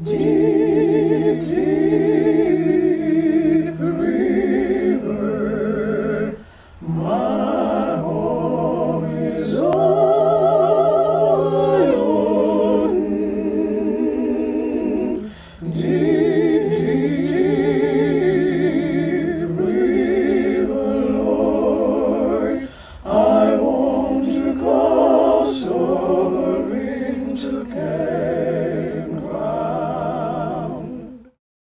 Deep, deep river, my home is Zion. Deep, deep, deep river, Lord, I want to cross over into Canaan.